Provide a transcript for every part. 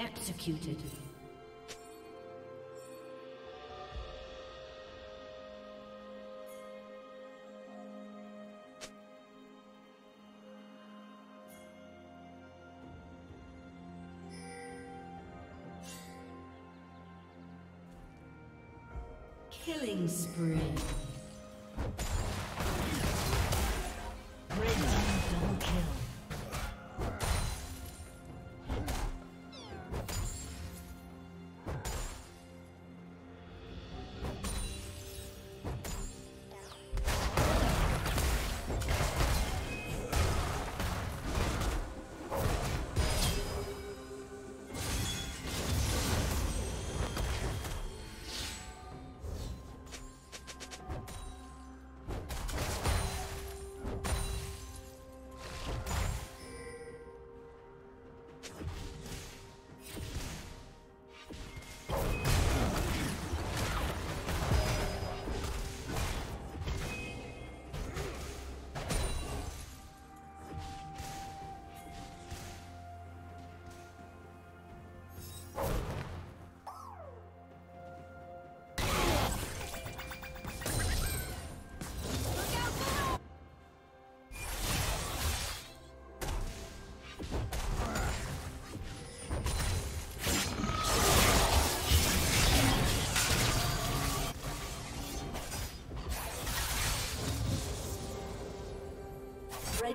Executed. Killing spree. Red team double kill. The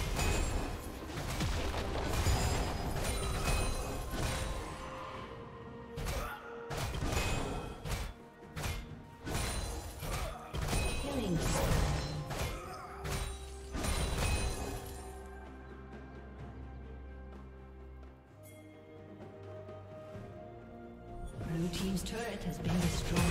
Blue team's turret has been destroyed.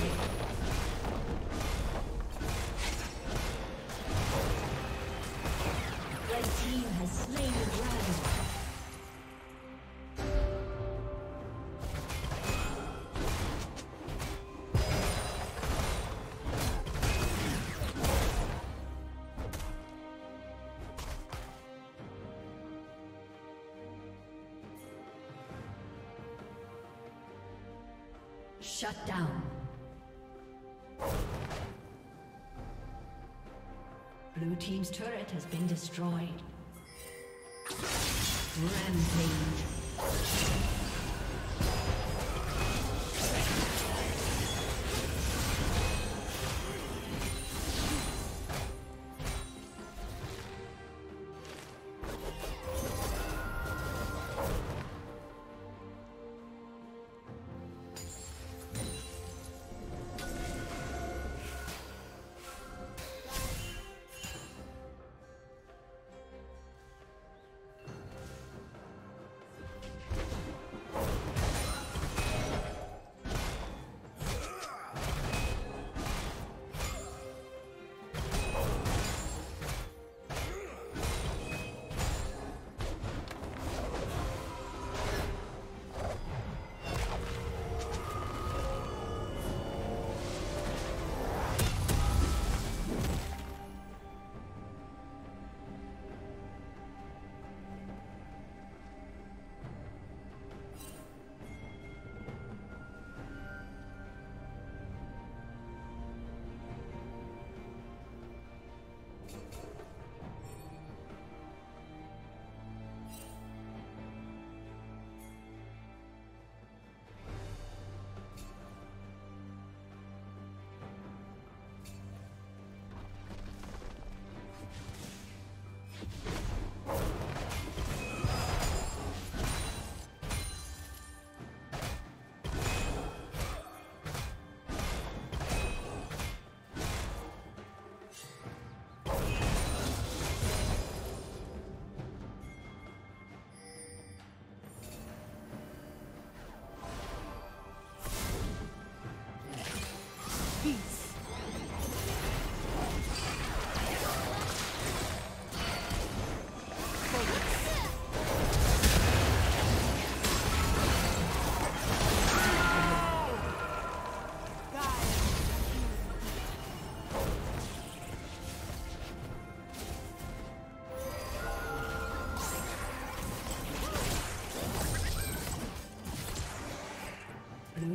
Shut down. Blue team's turret has been destroyed. Rampage. Blue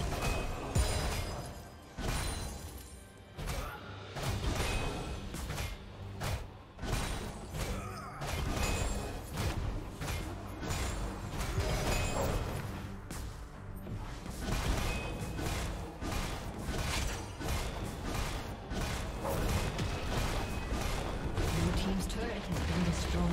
Blue team's turret has been destroyed.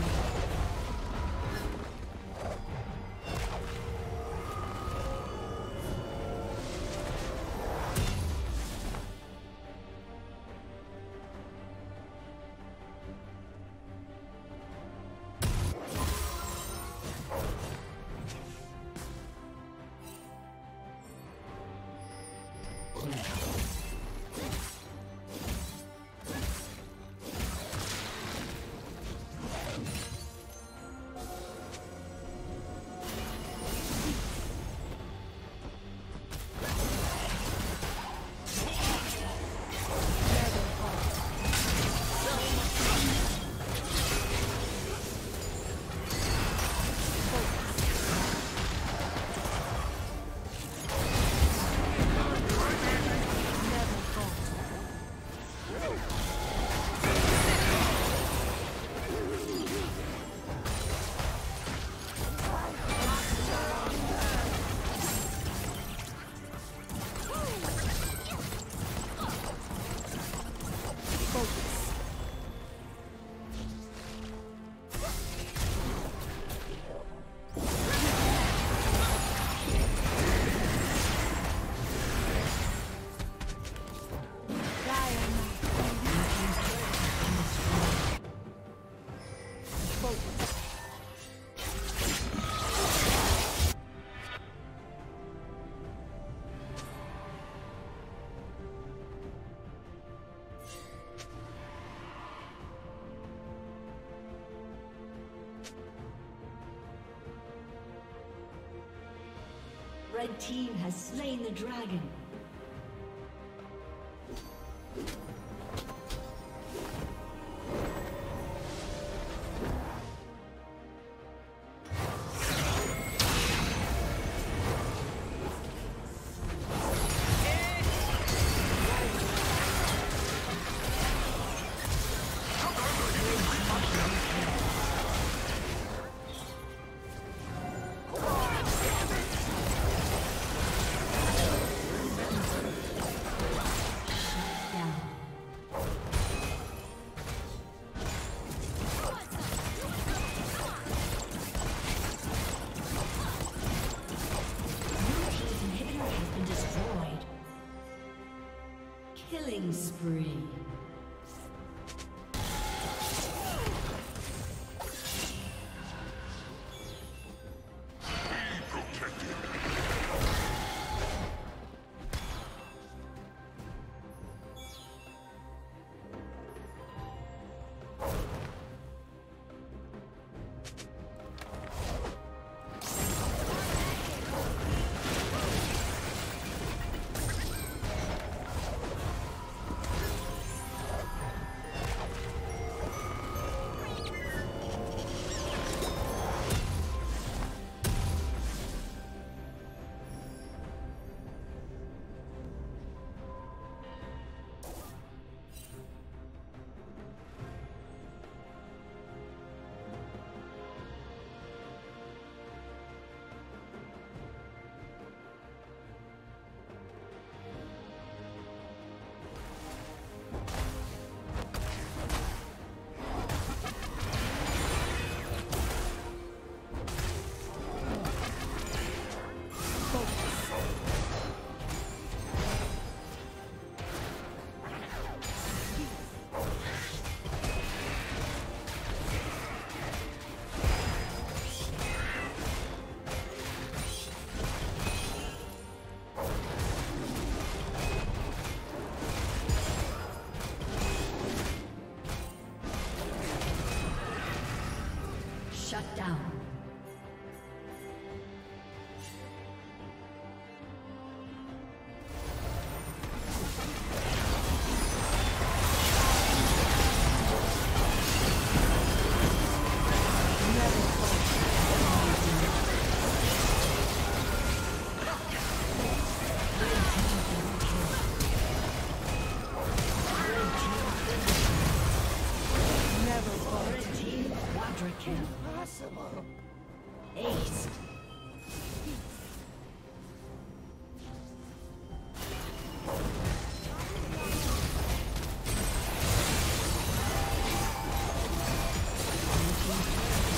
Red team has slain the dragon. Killing spree. Shut down.